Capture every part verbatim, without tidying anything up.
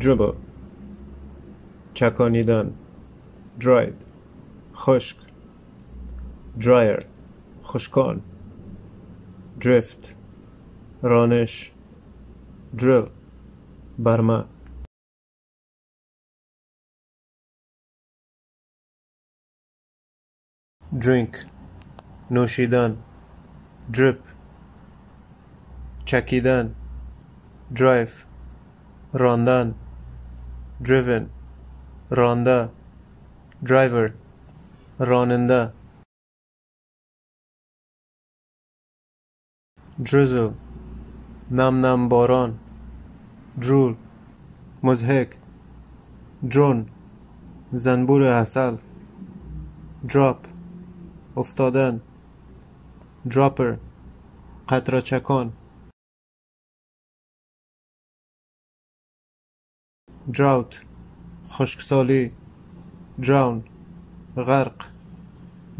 dribble چکانیدن dried خشک dryer خشکان drift رانش drill برمه drink نوشیدن drip چکیدن drive راندن driven رانده driver راننده drizzle نم نم باران drool مضحک drone زنبور عسل drop افتادن dropper قطره چکان drought خشکسالی drown غرق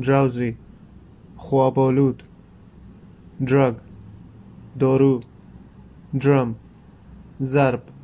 drowsy خواب آلود drug دارو drum ضرب